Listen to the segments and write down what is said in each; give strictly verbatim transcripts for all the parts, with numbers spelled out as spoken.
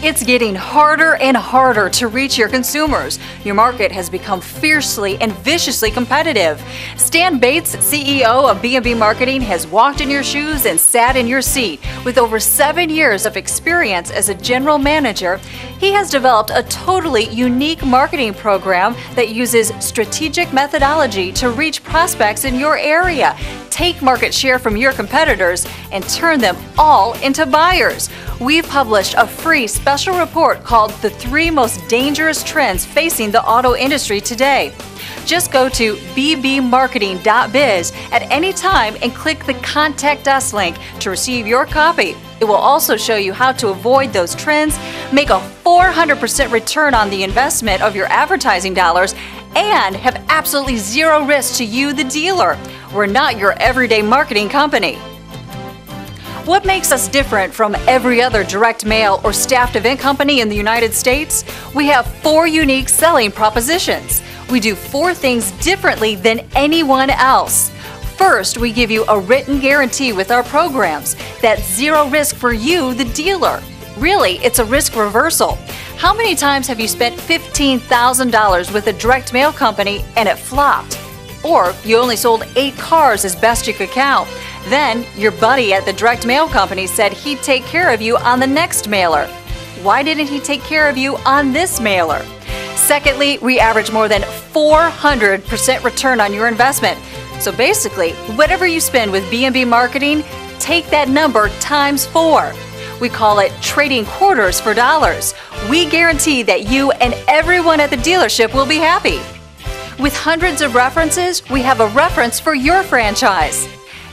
It's getting harder and harder to reach your consumers. Your market has become fiercely and viciously competitive. Stan Bates, C E O of B and B Marketing, has walked in your shoes and sat in your seat. With over seven years of experience as a general manager, he has developed a totally unique marketing program that uses strategic methodology to reach prospects in your area, take market share from your competitors, and turn them all into buyers. We've published a free special report called The Three Most Dangerous Trends Facing the Auto Industry Today. Just go to b b marketing dot biz at any time and click the Contact Us link to receive your copy. It will also show you how to avoid those trends, make a four hundred percent return on the investment of your advertising dollars, and have absolutely zero risk to you, the dealer. We're not your everyday marketing company. What makes us different from every other direct mail or staffed event company in the United States? We have four unique selling propositions. We do four things differently than anyone else. First, we give you a written guarantee with our programs. That's zero risk for you, the dealer. Really, it's a risk reversal. How many times have you spent fifteen thousand dollars with a direct mail company and it flopped? Or you only sold eight cars as best you could count. Then your buddy at the direct mail company said he'd take care of you on the next mailer. Why didn't he take care of you on this mailer? Secondly, we average more than four hundred percent return on your investment. So basically, whatever you spend with B and B Marketing, take that number times four. We call it trading quarters for dollars. We guarantee that you and everyone at the dealership will be happy. With hundreds of references, we have a reference for your franchise.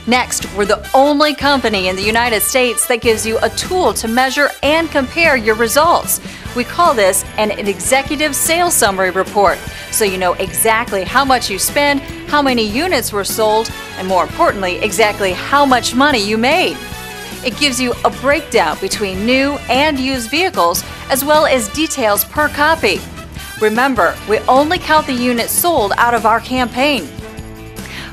Next, we're the only company in the United States that gives you a tool to measure and compare your results. We call this an executive sales summary report, so you know exactly how much you spend, how many units were sold, and more importantly, exactly how much money you made. It gives you a breakdown between new and used vehicles, as well as details per copy. Remember, we only count the units sold out of our campaign.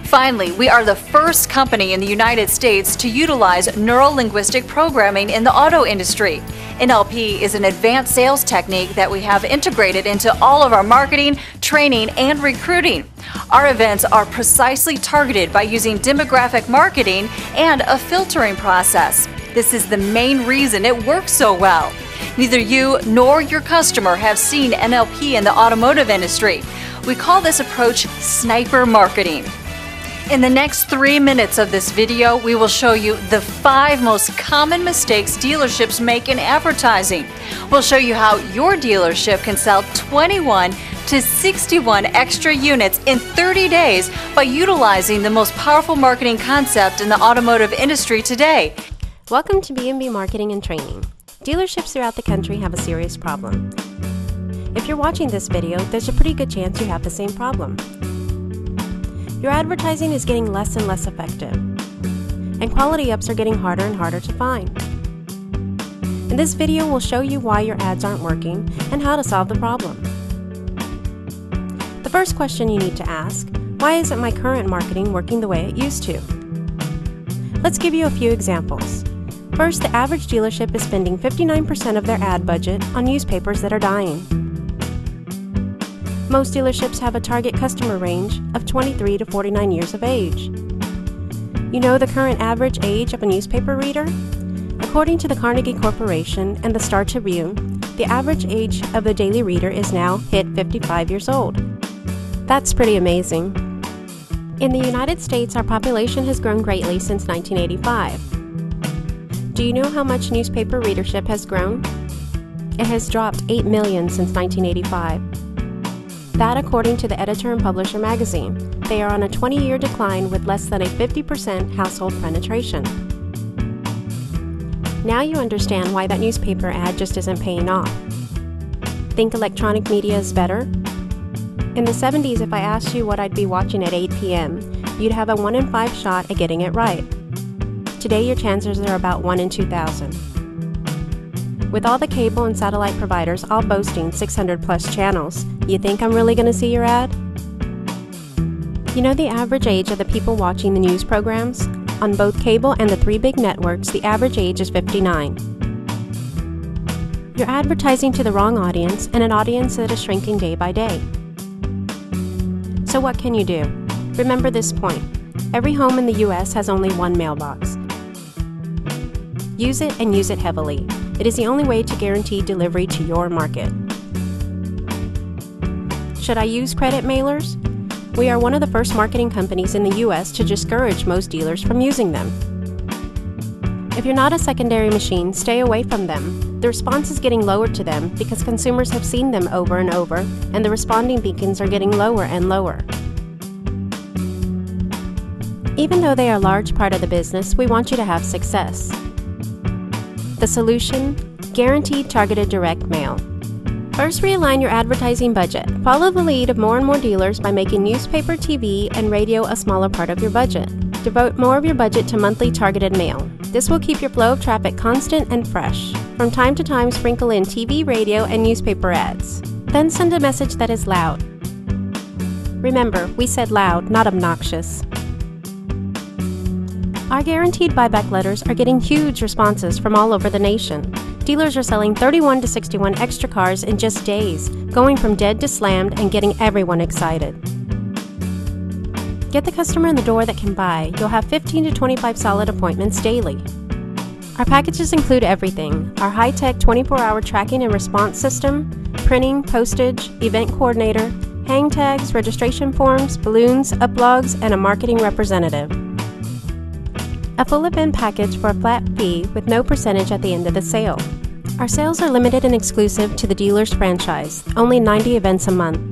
Finally, we are the first company in the United States to utilize neuro-linguistic programming in the auto industry. N L P is an advanced sales technique that we have integrated into all of our marketing, training, and recruiting. Our events are precisely targeted by using demographic marketing and a filtering process. This is the main reason it works so well. Neither you nor your customer have seen N L P in the automotive industry. We call this approach sniper marketing. In the next three minutes of this video, we will show you the five most common mistakes dealerships make in advertising. We'll show you how your dealership can sell twenty-one to sixty-one extra units in thirty days by utilizing the most powerful marketing concept in the automotive industry today. Welcome to B and B Marketing and Training. Dealerships throughout the country have a serious problem. If you're watching this video, there's a pretty good chance you have the same problem. Your advertising is getting less and less effective, and quality ups are getting harder and harder to find. In this video, we'll show you why your ads aren't working and how to solve the problem. The first question you need to ask, why isn't my current marketing working the way it used to? Let's give you a few examples. First, the average dealership is spending fifty-nine percent of their ad budget on newspapers that are dying. Most dealerships have a target customer range of twenty-three to forty-nine years of age. You know the current average age of a newspaper reader? According to the Carnegie Corporation and the Star Tribune, the average age of the daily reader is now hit fifty-five years old. That's pretty amazing. In the United States, our population has grown greatly since nineteen eighty-five. Do you know how much newspaper readership has grown? It has dropped eight million since nineteen eighty-five. That according to the Editor and Publisher magazine. They are on a twenty-year decline with less than a fifty percent household penetration. Now you understand why that newspaper ad just isn't paying off. Think electronic media is better? In the seventies, if I asked you what I'd be watching at eight p m, you'd have a one in five shot at getting it right. Today, your chances are about one in two thousand. With all the cable and satellite providers all boasting six hundred plus channels, you think I'm really going to see your ad? You know the average age of the people watching the news programs? On both cable and the three big networks, the average age is fifty-nine. You're advertising to the wrong audience and an audience that is shrinking day by day. So what can you do? Remember this point. Every home in the U S has only one mailbox. Use it and use it heavily. It is the only way to guarantee delivery to your market. Should I use credit mailers? We are one of the first marketing companies in the U S to discourage most dealers from using them. If you're not a secondary machine, stay away from them. The response is getting lower to them because consumers have seen them over and over, and the responding beacons are getting lower and lower. Even though they are a large part of the business, we want you to have success. The solution? Guaranteed targeted direct mail. First, realign your advertising budget. Follow the lead of more and more dealers by making newspaper, T V, and radio a smaller part of your budget. Devote more of your budget to monthly targeted mail. This will keep your flow of traffic constant and fresh. From time to time, sprinkle in T V, radio, and newspaper ads. Then send a message that is loud. Remember, we said loud, not obnoxious. Our guaranteed buyback letters are getting huge responses from all over the nation. Dealers are selling thirty-one to sixty-one extra cars in just days, going from dead to slammed and getting everyone excited. Get the customer in the door that can buy. You'll have fifteen to twenty-five solid appointments daily. Our packages include everything: our high-tech twenty-four hour tracking and response system, printing, postage, event coordinator, hang tags, registration forms, balloons, uplogs, and a marketing representative. A full event package for a flat fee with no percentage at the end of the sale. Our sales are limited and exclusive to the dealer's franchise, only ninety events a month.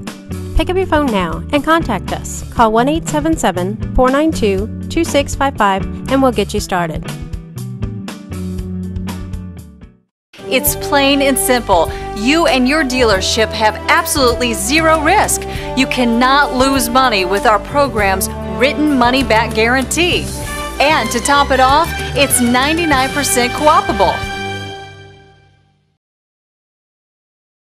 Pick up your phone now and contact us. Call one eight seven seven, four nine two, two six five five and we'll get you started. It's plain and simple. You and your dealership have absolutely zero risk. You cannot lose money with our program's written money back guarantee. And to top it off, it's ninety-nine percent co-opable.